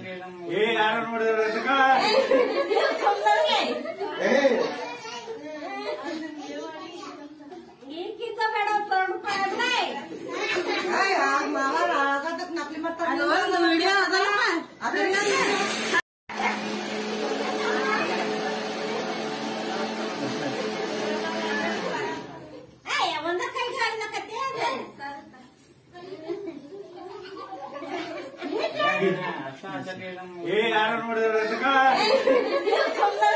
Hey, I don't know what